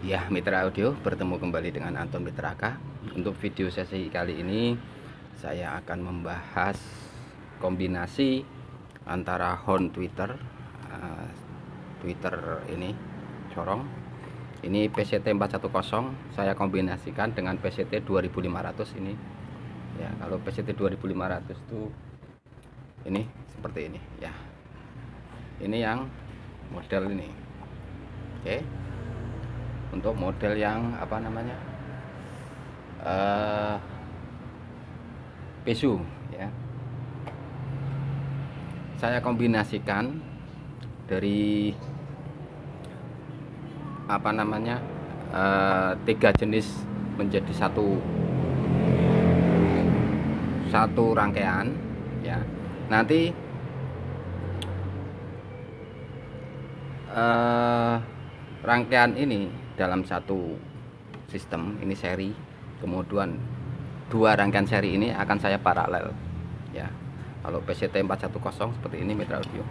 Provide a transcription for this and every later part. Ya, Mitra Audio, bertemu kembali dengan Anton Mitra AK. Untuk video sesi kali ini saya akan membahas kombinasi antara horn tweeter, ini corong, ini PCT 410 saya kombinasikan dengan PCT 2500 ini. Ya, kalau PCT 2500 itu ini seperti ini ya. Ini yang model ini. Oke. Untuk model yang apa namanya PSU ya, saya kombinasikan dari apa namanya tiga jenis menjadi satu rangkaian ya. Nanti rangkaian ini dalam satu sistem ini seri, kemudian dua rangkaian seri ini akan saya paralel ya. Kalau PCT 410 seperti ini, Mitra Audio,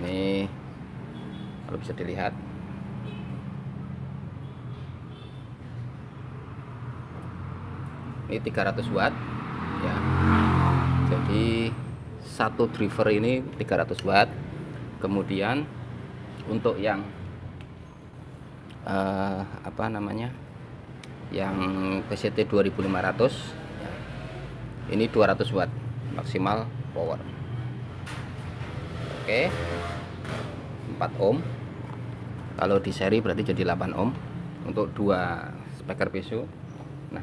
ini kalau bisa dilihat ini 300 watt ya. Jadi satu driver ini 300 watt. Kemudian untuk yang apa namanya yang PCT 2500 ya, ini 200 watt maksimal power. Oke, 4 ohm, kalau di seri berarti jadi 8 ohm untuk dua speaker PSU. Nah,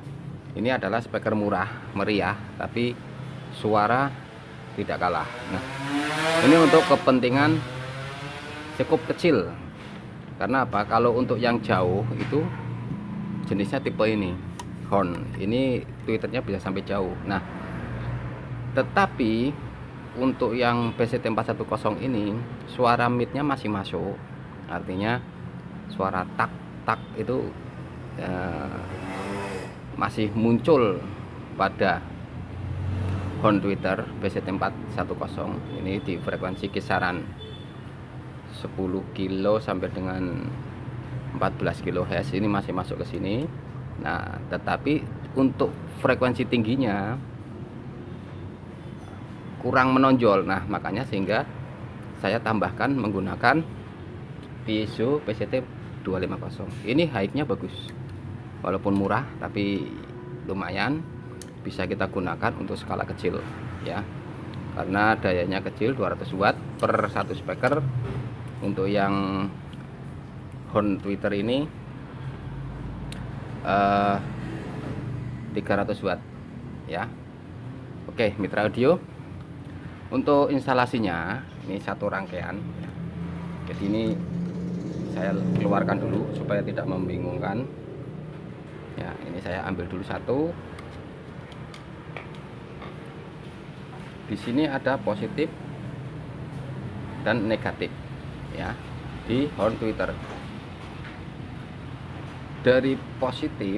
ini adalah speaker murah meriah tapi suara tidak kalah. Nah, ini untuk kepentingan cukup kecil. Karena apa? Kalau untuk yang jauh itu jenisnya tipe ini horn, ini tweeternya bisa sampai jauh. Nah, tetapi untuk yang PCT 410 ini suara midnya masih masuk, artinya suara tak tak itu masih muncul pada horn tweeter PCT 410 ini di frekuensi kisaran 10 kilo sampai dengan 14 kHz ini masih masuk ke sini. Nah, tetapi untuk frekuensi tingginya kurang menonjol. Nah, makanya sehingga saya tambahkan menggunakan PSU PCT 250. Ini high-nya bagus. Walaupun murah tapi lumayan bisa kita gunakan untuk skala kecil ya. Karena dayanya kecil, 200 watt per satu speaker. Untuk yang horn tweeter ini 300 watt ya. Oke, Mitra Audio, untuk instalasinya ini satu rangkaian. Jadi ini saya keluarkan dulu supaya tidak membingungkan ya. Ini saya ambil dulu satu. Di sini ada positif dan negatif ya, di horn tweeter. Dari positif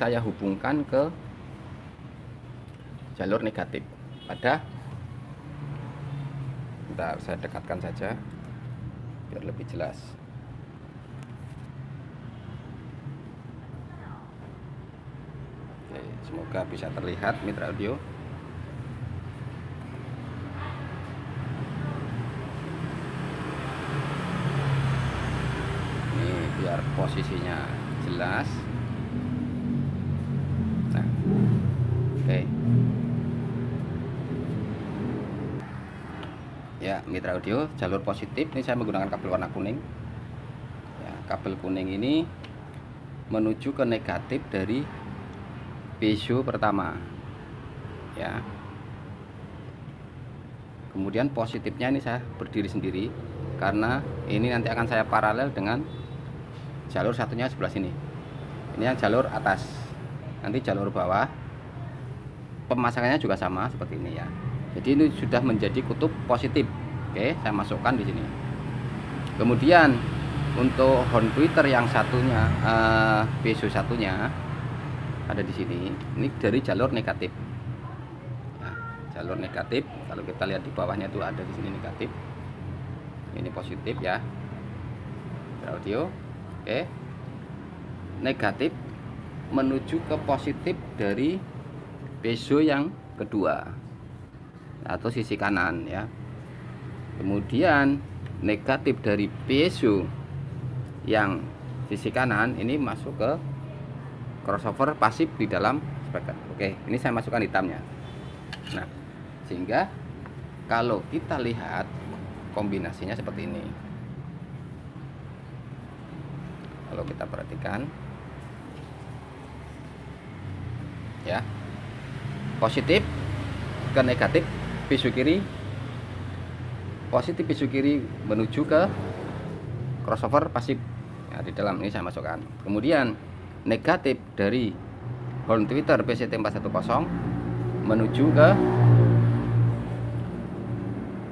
saya hubungkan ke jalur negatif pada, bentar saya dekatkan saja biar lebih jelas. Oke, semoga bisa terlihat, Mitra Audio. Biar posisinya jelas. Nah, oke. Ya, Mitra Audio, jalur positif ini saya menggunakan kabel warna kuning. Ya, kabel kuning ini menuju ke negatif dari PSU pertama. Ya. Kemudian positifnya ini saya berdiri sendiri karena ini nanti akan saya paralel dengan jalur satunya sebelah sini. Ini yang jalur atas. Nanti jalur bawah pemasangannya juga sama seperti ini ya. Jadi ini sudah menjadi kutub positif. Oke, saya masukkan di sini. Kemudian untuk horn tweeter yang satunya PSU satunya ada di sini. Ini dari jalur negatif. Nah, jalur negatif. Kalau kita lihat di bawahnya itu ada di sini negatif. Ini positif ya. Audio. Oke, negatif menuju ke positif dari PSU yang kedua atau sisi kanan ya. Kemudian negatif dari PSU yang sisi kanan ini masuk ke crossover pasif di dalam spektrum. Oke, ini saya masukkan hitamnya. Nah, sehingga kalau kita lihat kombinasinya seperti ini. Kalau kita perhatikan ya, positif ke negatif PSU kiri, positif PSU kiri menuju ke crossover pasif ya, di dalam ini saya masukkan. Kemudian negatif dari horn twitter PCT 410 menuju ke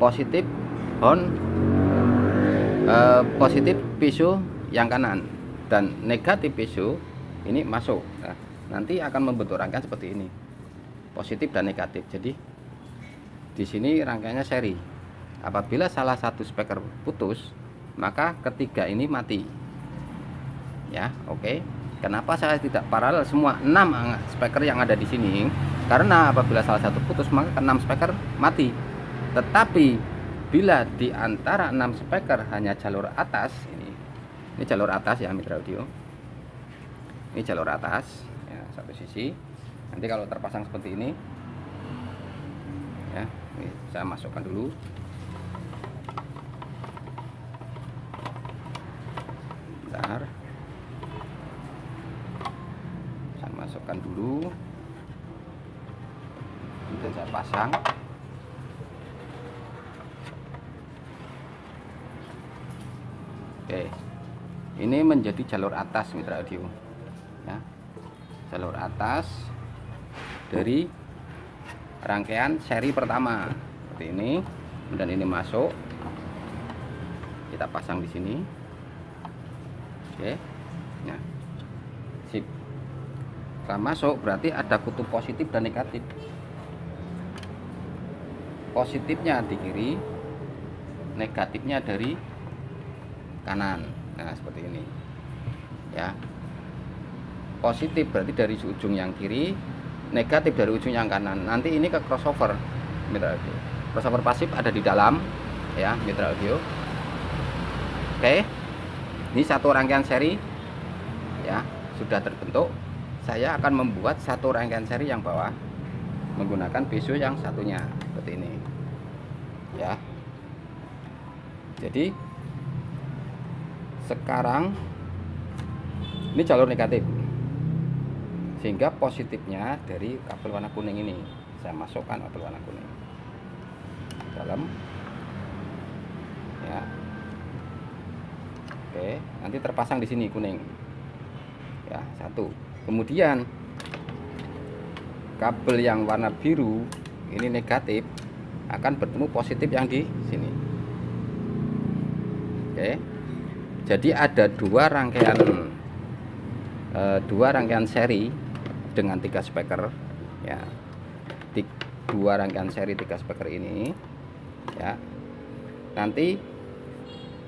positif horn positif PSU yang kanan, dan negatif PSU ini masuk. Nah, nanti akan membenturkan seperti ini, positif dan negatif. Jadi di sini rangkaiannya seri. Apabila salah satu speaker putus, maka ketiga ini mati. Ya, oke. Kenapa saya tidak paralel semua 6 speaker yang ada di sini? Karena apabila salah satu putus, maka ke-6 speaker mati. Tetapi bila di antara 6 speaker hanya jalur atas ini jalur atas ya Mitra Audio, ini jalur atas ya, satu sisi. Nanti kalau terpasang seperti ini ya, ini saya masukkan dulu bentar, saya masukkan dulu, kemudian saya pasang. Oke, ini menjadi jalur atas Mitra Audio ya, jalur atas dari rangkaian seri pertama seperti ini. Dan ini masuk, kita pasang di sini. Oke, nah sip, setelah masuk berarti ada kutub positif dan negatif. Positifnya di kiri, negatifnya dari kanan. Nah, seperti ini ya. Positif berarti dari ujung yang kiri, negatif dari ujung yang kanan. Nanti ini ke crossover Mitra Audio. Crossover pasif ada di dalam ya Mitra Audio. Oke, ini satu rangkaian seri ya sudah terbentuk. Saya akan membuat satu rangkaian seri yang bawah menggunakan PSU yang satunya seperti ini ya. Jadi sekarang ini jalur negatif, sehingga positifnya dari kabel warna kuning ini saya masukkan, kabel warna kuning dalam ya. Oke, nanti terpasang di sini kuning ya, satu. Kemudian kabel yang warna biru ini negatif akan bertemu positif yang di sini. Oke, jadi ada dua rangkaian seri dengan 3 speaker ya. Dua rangkaian seri 3 speaker ini ya, nanti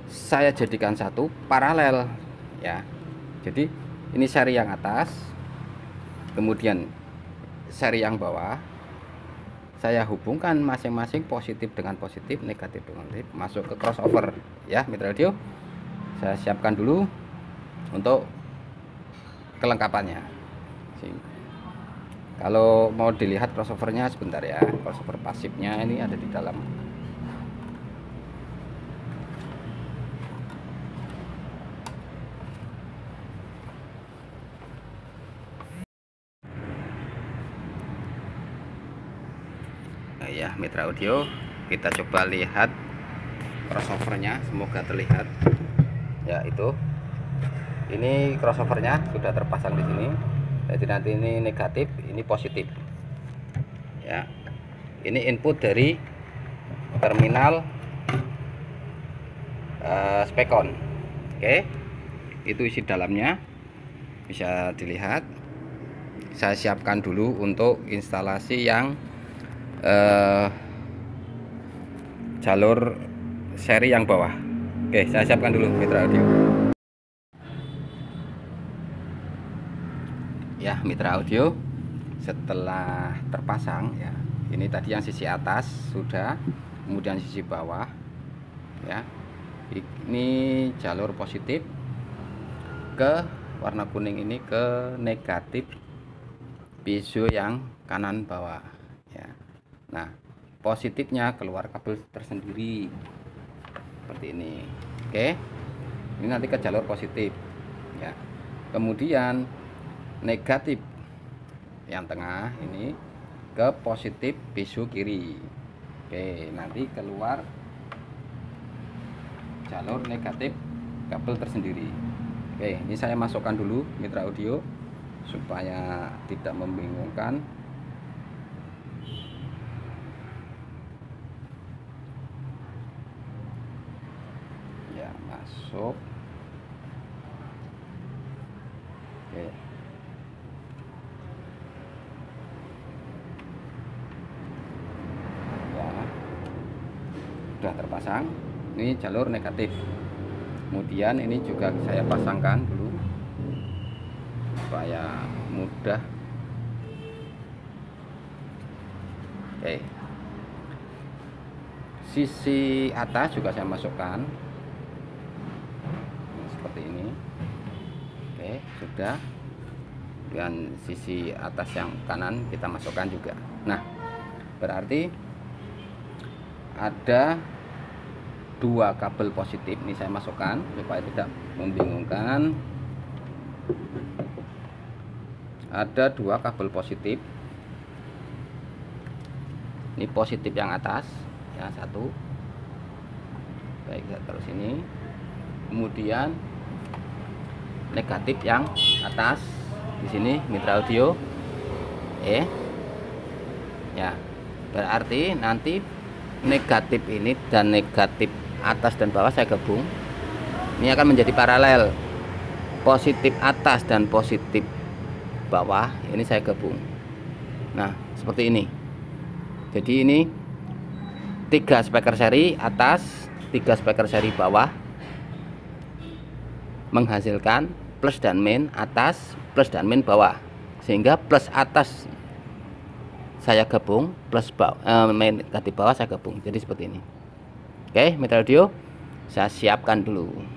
saya jadikan satu paralel ya. Jadi ini seri yang atas, kemudian seri yang bawah, saya hubungkan masing-masing positif dengan positif, negatif dengan negatif, masuk ke crossover ya Mitra Audio. Saya siapkan dulu untuk kelengkapannya. Kalau mau dilihat crossovernya sebentar ya, crossover pasifnya ini ada di dalam. Nah, ya Mitra Audio, kita coba lihat crossovernya, semoga terlihat. Ya, itu ini crossovernya sudah terpasang di sini. Jadi nanti ini negatif, ini positif ya. Ini input dari terminal spekon. Oke, itu isi dalamnya bisa dilihat. Saya siapkan dulu untuk instalasi yang jalur seri yang bawah. Oke, saya siapkan dulu Mitra Audio. ya Mitra Audio. Setelah terpasang ya, ini tadi yang sisi atas sudah, kemudian sisi bawah ya, ini jalur positif ke warna kuning, ini ke negatif PSU yang kanan bawah ya. Nah, positifnya keluar kabel tersendiri seperti ini. Oke, ini nanti ke jalur positif ya. Kemudian negatif yang tengah ini ke positif PSU kiri. Oke, nanti keluar jalur negatif kabel tersendiri. Oke, ini saya masukkan dulu Mitra Audio supaya tidak membingungkan. Ya, masuk. Oke. Ya. Sudah terpasang. Ini jalur negatif. Kemudian ini juga saya pasangkan dulu supaya mudah. Oke. Sisi atas juga saya masukkan seperti ini. Oke, sudah. Dan sisi atas yang kanan kita masukkan juga. Nah, berarti ada dua kabel positif. Ini saya masukkan supaya tidak membingungkan. Ada dua kabel positif. Ini positif yang atas ya, satu. Baik, saya terus ini. Kemudian negatif yang atas di sini Mitra Audio. Ya. Berarti nanti negatif ini dan negatif atas dan bawah saya gabung, ini akan menjadi paralel. Positif atas dan positif bawah ini saya gabung. Nah, seperti ini. Jadi ini 3 speaker seri atas, 3 speaker seri bawah, menghasilkan plus dan min atas, plus dan min bawah, sehingga plus atas saya gabung, plus min ke bawah saya gabung. Jadi seperti ini. Oke Mitra Audio, saya siapkan dulu.